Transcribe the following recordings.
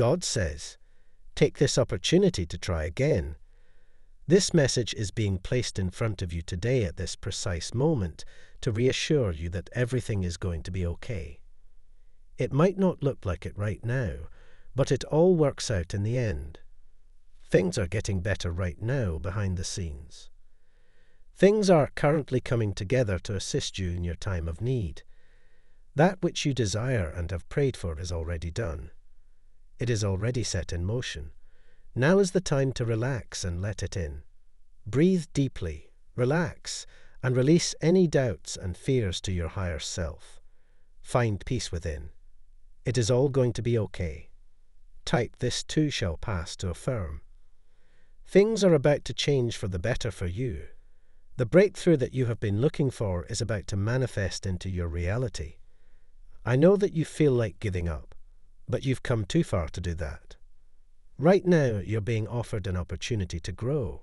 God says. Take this opportunity to try again. This message is being placed in front of you today at this precise moment to reassure you that everything is going to be okay. It might not look like it right now, but it all works out in the end. Things are getting better right now behind the scenes. Things are currently coming together to assist you in your time of need. That which you desire and have prayed for is already done. It is already set in motion. Now is the time to relax and let it in. Breathe deeply, relax, and release any doubts and fears to your higher self. Find peace within. It is all going to be okay. Type "this too shall pass" to affirm. Things are about to change for the better for you. The breakthrough that you have been looking for is about to manifest into your reality. I know that you feel like giving up, but you've come too far to do that. Right now, you're being offered an opportunity to grow.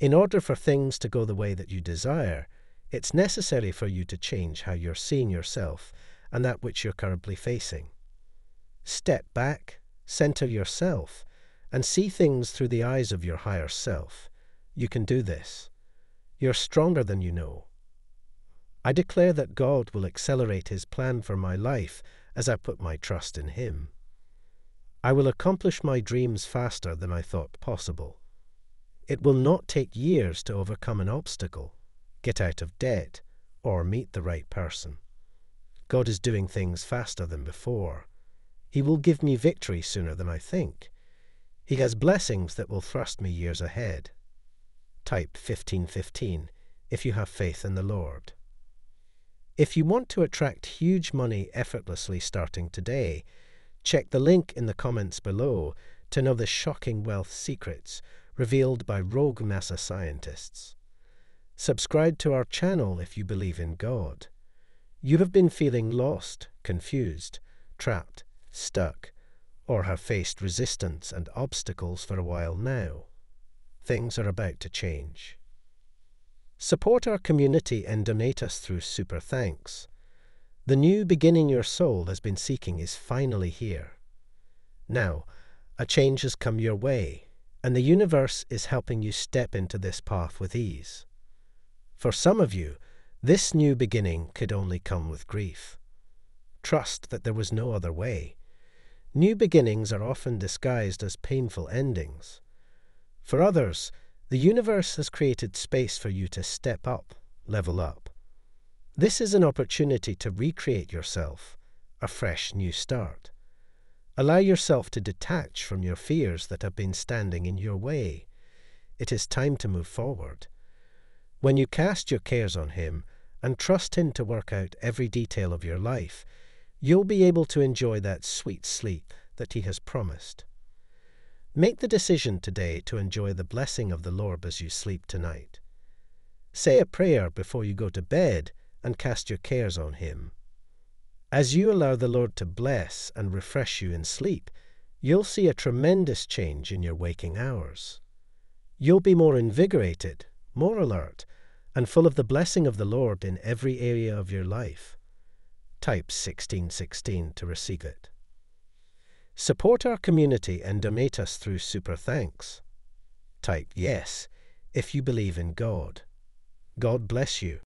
In order for things to go the way that you desire, it's necessary for you to change how you're seeing yourself and that which you're currently facing. Step back, center yourself, and see things through the eyes of your higher self. You can do this. You're stronger than you know. I declare that God will accelerate His plan for my life as I put my trust in Him. I will accomplish my dreams faster than I thought possible. It will not take years to overcome an obstacle, get out of debt, or meet the right person. God is doing things faster than before. He will give me victory sooner than I think. He has blessings that will thrust me years ahead. Type 1515 if you have faith in the Lord. If you want to attract huge money effortlessly starting today, check the link in the comments below to know the shocking wealth secrets revealed by rogue NASA scientists. Subscribe to our channel if you believe in God. You have been feeling lost, confused, trapped, stuck, or have faced resistance and obstacles for a while now. Things are about to change. Support our community and donate us through Super Thanks. The new beginning your soul has been seeking is finally here. Now, a change has come your way, and the universe is helping you step into this path with ease. For some of you, this new beginning could only come with grief. Trust that there was no other way. New beginnings are often disguised as painful endings. For others, the universe has created space for you to step up, level up. This is an opportunity to recreate yourself, a fresh new start. Allow yourself to detach from your fears that have been standing in your way. It is time to move forward. When you cast your cares on Him and trust Him to work out every detail of your life, you'll be able to enjoy that sweet sleep that He has promised. Make the decision today to enjoy the blessing of the Lord as you sleep tonight. Say a prayer before you go to bed and cast your cares on Him. As you allow the Lord to bless and refresh you in sleep, you'll see a tremendous change in your waking hours. You'll be more invigorated, more alert, and full of the blessing of the Lord in every area of your life. Type 1616 to receive it. Support our community and donate us through Super Thanks. Type "yes" if you believe in God. God bless you.